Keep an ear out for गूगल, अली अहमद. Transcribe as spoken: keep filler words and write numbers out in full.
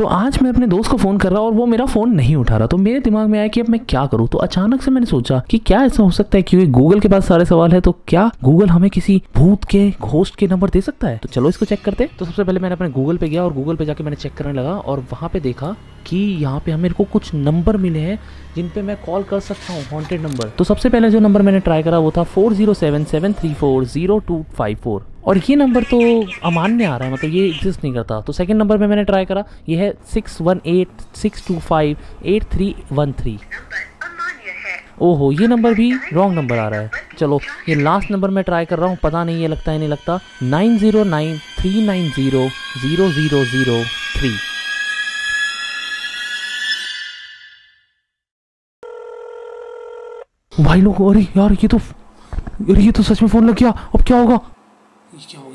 तो आज मैं अपने दोस्त को फ़ोन कर रहा और वो मेरा फ़ोन नहीं उठा रहा। तो मेरे दिमाग में आया कि अब मैं क्या करूँ। तो अचानक से मैंने सोचा कि क्या ऐसा हो सकता है, क्योंकि गूगल के पास सारे सवाल है, तो क्या गूगल हमें किसी भूत के घोस्ट के नंबर दे सकता है। तो चलो इसको चेक करते हैं। तो सबसे पहले मैंने अपने गूगल पे गया और गूगल पे जाके मैंने चेक करने लगा और वहाँ पे देखा कि यहाँ पे मेरे को कुछ नंबर मिले हैं जिन पे मैं कॉल कर सकता हूँ, हॉन्टेड नंबर। तो सबसे पहले जो नंबर मैंने ट्राई करा वो था four zero seven seven three four zero two five four, और ये नंबर तो अमान्य आ रहा है, मतलब ये एग्जिस्ट नहीं करता। तो सेकंड नंबर पे मैंने ट्राई करा, ये है six one eight six two five eight three one three. ओहो, ये नंबर भी रॉन्ग नंबर आ रहा है। चलो ये लास्ट नंबर मैं ट्राई कर रहा हूँ, पता नहीं ये लगता है नहीं लगता। Nine zero nine three nine zero zero zero zero three. भाई लोग, अरे यार ये तो अरे ये तो सच में फ़ोन लग गया। अब क्या होगा, क्या होगा?